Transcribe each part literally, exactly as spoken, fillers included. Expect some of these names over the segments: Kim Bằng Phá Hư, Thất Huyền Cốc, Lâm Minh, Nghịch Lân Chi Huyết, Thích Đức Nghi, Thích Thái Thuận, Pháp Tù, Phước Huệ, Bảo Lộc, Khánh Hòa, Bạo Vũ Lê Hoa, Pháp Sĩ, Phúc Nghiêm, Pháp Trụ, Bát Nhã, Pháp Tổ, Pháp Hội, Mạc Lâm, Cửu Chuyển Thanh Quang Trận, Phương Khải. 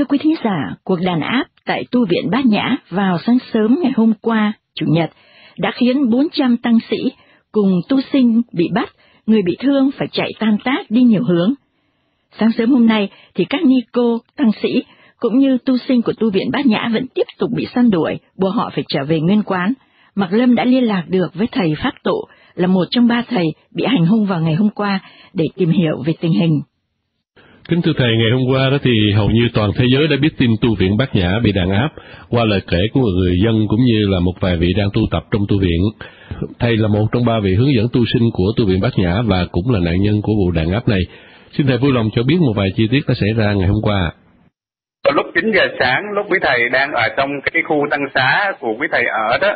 Thưa quý thính giả, cuộc đàn áp tại tu viện Bát Nhã vào sáng sớm ngày hôm qua, Chủ nhật, đã khiến bốn trăm tăng sĩ cùng tu sinh bị bắt, người bị thương phải chạy tan tác đi nhiều hướng. Sáng sớm hôm nay thì các ni cô, tăng sĩ cũng như tu sinh của tu viện Bát Nhã vẫn tiếp tục bị săn đuổi, buộc họ phải trở về nguyên quán. Mạc Lâm đã liên lạc được với thầy Pháp Tổ, là một trong ba thầy bị hành hung vào ngày hôm qua, để tìm hiểu về tình hình. Kính thưa thầy, ngày hôm qua đó thì hầu như toàn thế giới đã biết tin tu viện Bát Nhã bị đàn áp qua lời kể của người dân cũng như là một vài vị đang tu tập trong tu viện. Thầy là một trong ba vị hướng dẫn tu sinh của tu viện Bát Nhã và cũng là nạn nhân của vụ đàn áp này. Xin thầy vui lòng cho biết một vài chi tiết đã xảy ra ngày hôm qua. Lúc chín giờ sáng, lúc quý thầy đang ở trong cái khu tăng xá của quý thầy ở đó,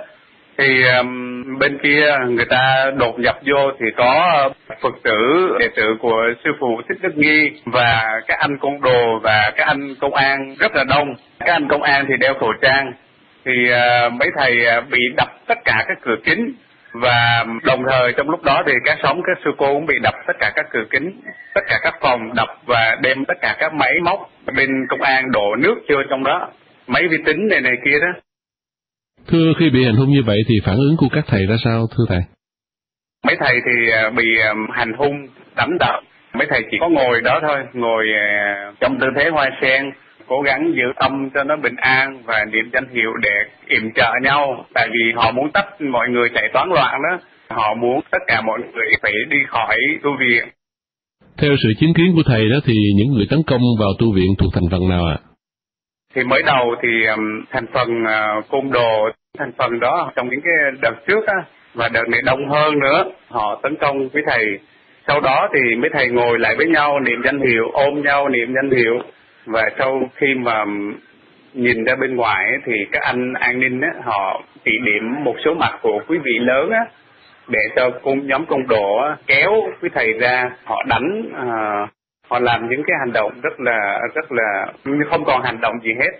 thì um, bên kia người ta đột nhập vô thì có Phật tử, đệ tử của sư phụ Thích Đức Nghi và các anh côn đồ và các anh công an rất là đông. Các anh công an thì đeo khẩu trang, thì uh, mấy thầy bị đập tất cả các cửa kính, và đồng thời trong lúc đó thì các xóm, các sư cô cũng bị đập tất cả các cửa kính, tất cả các phòng đập, và đem tất cả các máy móc. Bên công an đổ nước chưa trong đó, máy vi tính này này kia đó. Thưa, khi bị hành hung như vậy thì phản ứng của các thầy ra sao thưa thầy? Mấy thầy thì bị hành hung, đánh đập. Mấy thầy chỉ có ngồi đó thôi, ngồi trong tư thế hoa sen, cố gắng giữ tâm cho nó bình an và niệm danh hiệu để yểm trợ nhau. Tại vì họ muốn tách mọi người chạy toán loạn đó, họ muốn tất cả mọi người phải đi khỏi tu viện. Theo sự chứng kiến của thầy đó thì những người tấn công vào tu viện thuộc thành phần nào ạ? À? Thì mới đầu thì thành phần côn đồ, thành phần đó trong những cái đợt trước á, và đợt này đông hơn nữa, họ tấn công quý thầy. Sau đó thì mấy thầy ngồi lại với nhau niệm danh hiệu, ôm nhau niệm danh hiệu, và sau khi mà nhìn ra bên ngoài thì các anh an ninh á, họ chỉ điểm một số mặt của quý vị lớn á, để cho cùng nhóm côn đồ á, kéo quý thầy ra, họ đánh. À, họ làm những cái hành động rất là rất là không còn hành động gì hết,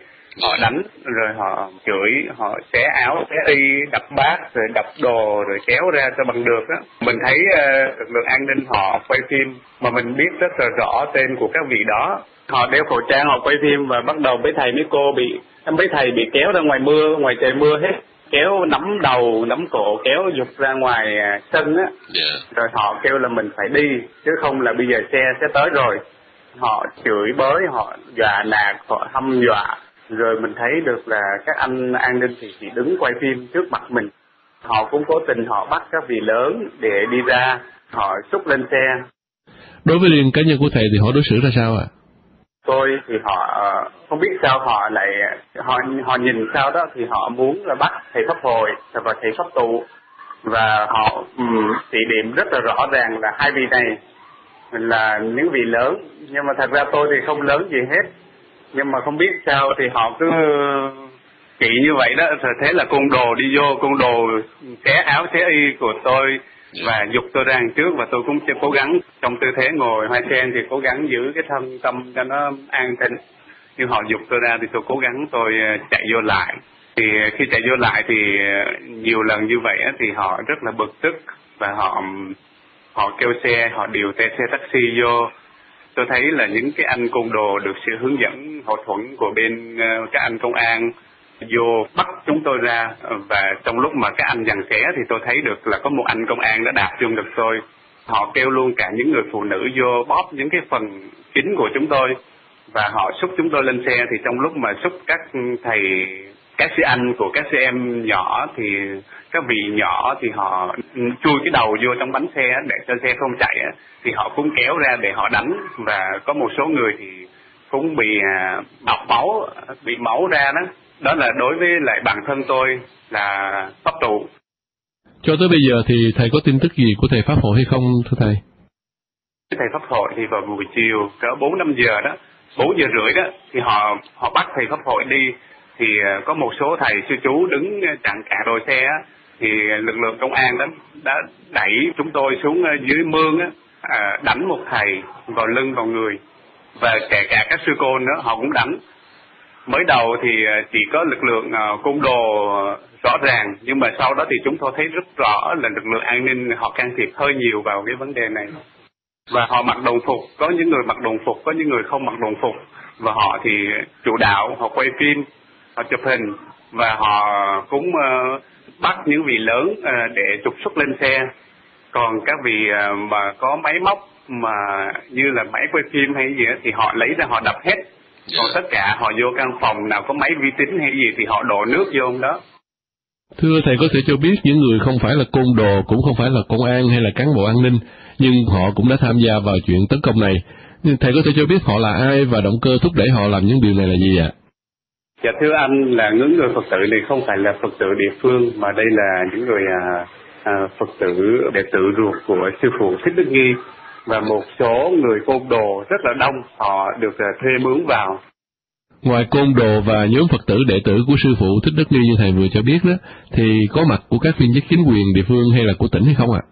họ đánh rồi họ chửi, họ xé áo xé y, đập bát rồi đập đồ rồi kéo ra cho bằng được đó. Mình thấy uh, lực lượng an ninh họ quay phim mà mình biết rất là rõ tên của các vị đó, họ đeo khẩu trang, họ quay phim, và bắt đầu mấy thầy mấy cô bị mấy thầy bị kéo ra ngoài mưa, ngoài trời mưa hết, kéo nắm đầu nắm cổ, kéo dục ra ngoài sân á, rồi họ kêu là mình phải đi chứ không là bây giờ xe sẽ tới rồi, họ chửi bới, họ dọa nạt, họ hăm dọa. Rồi mình thấy được là các anh an ninh thì chỉ đứng quay phim trước mặt mình, họ cũng cố tình họ bắt các vị lớn để đi ra, họ xúc lên xe. Đối với riêng cá nhân của thầy thì họ đối xử ra sao ạ? À? Tôi thì họ không biết sao họ lại họ họ nhìn sao đó thì họ muốn là bắt thầy Pháp Hội và thầy Pháp Tụ, và họ chỉ điểm rất là rõ ràng là hai vị này là những vị lớn, nhưng mà thật ra tôi thì không lớn gì hết, nhưng mà không biết sao thì họ cứ kỹ như vậy đó. Rồi thế là côn đồ đi vô, côn đồ xé áo xé y của tôi và dục tôi ra trước, và tôi cũng cố gắng trong tư thế ngồi hoa sen thì cố gắng giữ cái thân tâm cho nó an tĩnh, nhưng họ dục tôi ra thì tôi cố gắng tôi chạy vô lại. Thì khi chạy vô lại thì nhiều lần như vậy thì họ rất là bực tức, và họ họ kêu xe, họ điều xe taxi vô. Tôi thấy là những cái anh côn đồ được sự hướng dẫn hậu thuẫn của bên các anh công an vô bắt chúng tôi ra, và trong lúc mà các anh giằng xé thì tôi thấy được là có một anh công an đã đạp vô ngực tôi, họ kêu luôn cả những người phụ nữ vô bóp những cái phần chính của chúng tôi, và họ xúc chúng tôi lên xe. Thì trong lúc mà xúc các thầy, các sư anh của các sư em nhỏ thì các vị nhỏ thì họ chui cái đầu vô trong bánh xe để cho xe không chạy, thì họ cũng kéo ra để họ đánh, và có một số người thì cũng bị đọc máu, bị máu ra đó. Đó là đối với lại bản thân tôi là Pháp Trụ. Cho tới bây giờ thì thầy có tin tức gì của thầy Pháp Hội hay không thưa thầy? Thầy Pháp Hội thì vào buổi chiều cỡ bốn năm giờ đó, bốn giờ rưỡi đó thì họ họ bắt thầy Pháp Hội đi. Thì có một số thầy sư chú đứng chặn cả đồi xe á, thì lực lượng công an đó đã đẩy chúng tôi xuống dưới mương á, đánh một thầy vào lưng vào người, và kể cả các sư cô nữa họ cũng đánh. Mới đầu thì chỉ có lực lượng côn đồ rõ ràng, nhưng mà sau đó thì chúng tôi thấy rất rõ là lực lượng an ninh họ can thiệp hơi nhiều vào cái vấn đề này, và họ mặc đồng phục, có những người mặc đồng phục, có những người không mặc đồng phục, và họ thì chủ đạo, họ quay phim, họ chụp hình và họ cũng uh, bắt những vị lớn uh, để trục xuất lên xe. Còn các vị uh, mà có máy móc mà như là máy quay phim hay gì đó, thì họ lấy ra họ đập hết. Còn tất cả họ vô căn phòng nào có máy vi tính hay gì thì họ đổ nước vô ông đó. Thưa Thầy, có thể cho biết những người không phải là côn đồ, cũng không phải là công an hay là cán bộ an ninh, nhưng họ cũng đã tham gia vào chuyện tấn công này. Thầy có thể cho biết họ là ai và động cơ thúc đẩy họ làm những điều này là gì ạ? Dạ thưa anh, là những người Phật tử này không phải là Phật tử địa phương, mà đây là những người à, à, Phật tử đệ tử ruột của Sư Phụ Thích Đức Nghi. Và một số người côn đồ rất là đông, họ được à, thuê mướn vào. Ngoài côn đồ và nhóm Phật tử đệ tử của Sư Phụ Thích Đức Nghi như Thầy vừa cho biết đó, thì có mặt của các viên chức chính quyền địa phương hay là của tỉnh hay không ạ? À?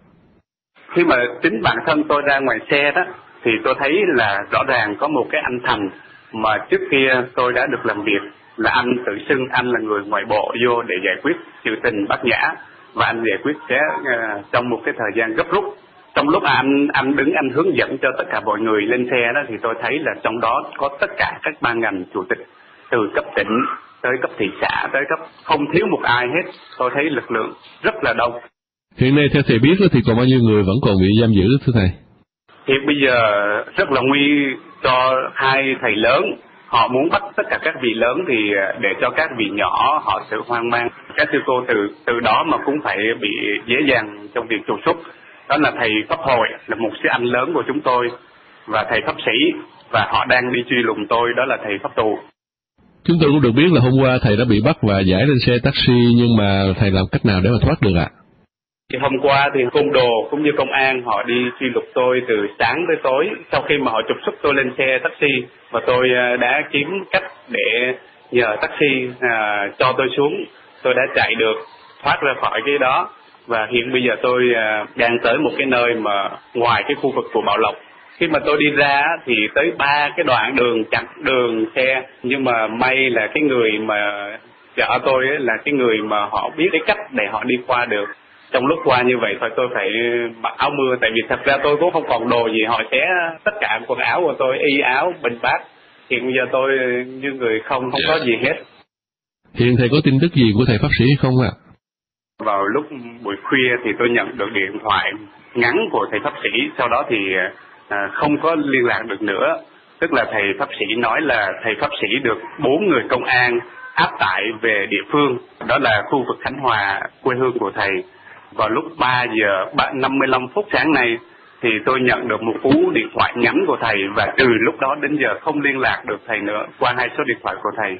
Khi mà chính bản thân tôi ra ngoài xe đó, thì tôi thấy là rõ ràng có một cái anh Thành mà trước kia tôi đã được làm việc, là anh tự xưng anh là người ngoại bộ vô để giải quyết sự tình Bát Nhã, và anh giải quyết sẽ uh, trong một cái thời gian gấp rút. Trong lúc anh anh đứng anh hướng dẫn cho tất cả mọi người lên xe đó, thì tôi thấy là trong đó có tất cả các ban ngành chủ tịch, từ cấp tỉnh tới cấp thị xã tới cấp, không thiếu một ai hết. Tôi thấy lực lượng rất là đông. Hiện nay theo Thầy biết thì còn bao nhiêu người vẫn còn bị giam giữ thưa Thầy? Thì bây giờ rất là nguy cho hai thầy lớn, họ muốn bắt tất cả các vị lớn thì để cho các vị nhỏ họ sự hoang mang. Các sư cô từ từ đó mà cũng phải bị dễ dàng trong việc trục xuất. Đó là thầy Pháp Hội, là một sư anh lớn của chúng tôi, và thầy Pháp Sĩ, và họ đang đi truy lùng tôi, đó là thầy Pháp Tù. Chúng tôi cũng được biết là hôm qua thầy đã bị bắt và giải lên xe taxi, nhưng mà thầy làm cách nào để mà thoát được ạ? À? Thì hôm qua thì côn đồ cũng như công an họ đi truy lục tôi từ sáng tới tối, sau khi mà họ trục xuất tôi lên xe taxi, và tôi đã kiếm cách để nhờ taxi à, cho tôi xuống. Tôi đã chạy được, thoát ra khỏi cái đó, và hiện bây giờ tôi à, đang tới một cái nơi mà ngoài cái khu vực của Bảo Lộc. Khi mà tôi đi ra thì tới ba cái đoạn đường chặn đường xe, nhưng mà may là cái người mà chở tôi ấy, là cái người mà họ biết cái cách để họ đi qua được. Trong lúc qua như vậy thôi tôi phải mặc áo mưa, tại vì thật ra tôi cũng không còn đồ gì, họ xé tất cả quần áo của tôi, y áo, bình bát. Hiện bây giờ tôi như người không, không có gì hết. Hiện Thầy có tin tức gì của thầy Pháp Sĩ không ạ? À? Vào lúc buổi khuya thì tôi nhận được điện thoại ngắn của thầy Pháp Sĩ, sau đó thì à, không có liên lạc được nữa. Tức là thầy Pháp Sĩ nói là thầy Pháp Sĩ được bốn người công an áp tải về địa phương, đó là khu vực Khánh Hòa, quê hương của thầy. Vào lúc ba giờ năm mươi lăm phút sáng nay thì tôi nhận được một cú điện thoại nhắn của thầy, và từ lúc đó đến giờ không liên lạc được thầy nữa qua hai số điện thoại của thầy.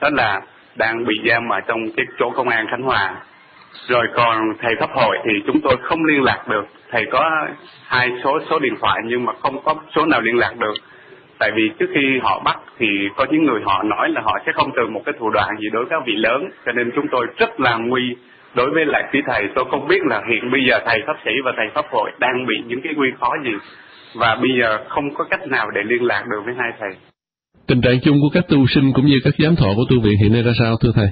Đó là đang bị giam ở trong cái chỗ công an Khánh Hòa. Rồi còn thầy Pháp Hội thì chúng tôi không liên lạc được. Thầy có hai số số điện thoại nhưng mà không có số nào liên lạc được. Tại vì trước khi họ bắt thì có những người họ nói là họ sẽ không từ một cái thủ đoạn gì đối với các vị lớn, cho nên chúng tôi rất là nguy. Đối với lại phía thầy, tôi không biết là hiện bây giờ thầy Pháp Sĩ và thầy Pháp Hội đang bị những cái nguy khó gì, và bây giờ không có cách nào để liên lạc được với hai thầy. Tình trạng chung của các tu sinh cũng như các giám thọ của tu viện hiện nay ra sao thưa thầy?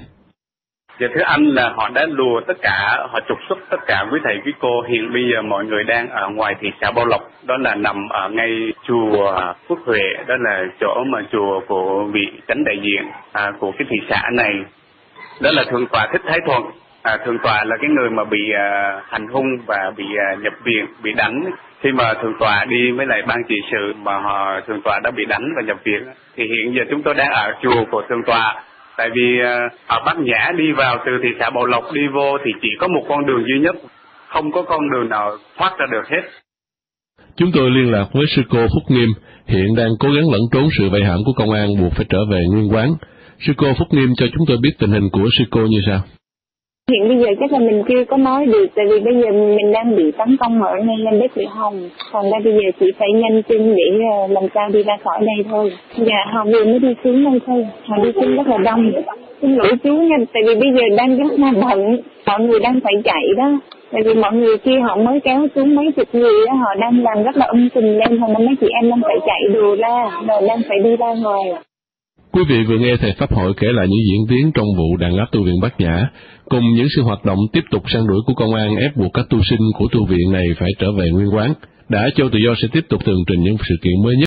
Dạ thưa anh, là họ đã lùa tất cả, họ trục xuất tất cả quý thầy quý cô. Hiện bây giờ mọi người đang ở ngoài thị xã Bảo Lộc, đó là nằm ở ngay chùa Phước Huệ, đó là chỗ mà chùa của vị chánh đại diện à, của cái thị xã này. Đó là Thượng tọa Thích Thái Thuận. À, thượng tọa là cái người mà bị à, hành hung và bị à, nhập viện, bị đánh. Khi mà thượng tọa đi với lại ban trị sự mà họ, thượng tọa đã bị đánh và nhập viện, thì hiện giờ chúng tôi đang ở chùa của thượng tọa. Tại vì à, ở Bát Nhã đi vào từ thị xã Bảo Lộc đi vô thì chỉ có một con đường duy nhất, không có con đường nào thoát ra được hết. Chúng tôi liên lạc với sư cô Phúc Nghiêm, hiện đang cố gắng lẩn trốn sự vây hãm của công an, buộc phải trở về nguyên quán. Sư cô Phúc Nghiêm cho chúng tôi biết tình hình của sư cô như sau. Hiện bây giờ chắc là mình chưa có nói được, tại vì bây giờ mình đang bị tấn công ở ngay lên bếp bị hồng. Còn đây bây giờ chỉ phải nhanh chân để làm sao đi ra khỏi đây thôi. Dạ, họ vừa mới đi xuống đây thôi, họ đi xuống rất là đông. Xin lỗi chú nha, tại vì bây giờ đang rất là bận, mọi người đang phải chạy đó. Tại vì mọi người kia họ mới kéo xuống mấy chục người đó, họ đang làm rất là âm tình lên, thôi mấy chị em đang phải chạy đồ ra, rồi đang phải đi ra ngoài. Quý vị vừa nghe thầy Pháp Hội kể lại những diễn tiến trong vụ đàn áp tu viện Bát Nhã, cùng những sự hoạt động tiếp tục săn đuổi của công an ép buộc các tu sinh của tu viện này phải trở về nguyên quán, đã cho tự do sẽ tiếp tục tường trình những sự kiện mới nhất.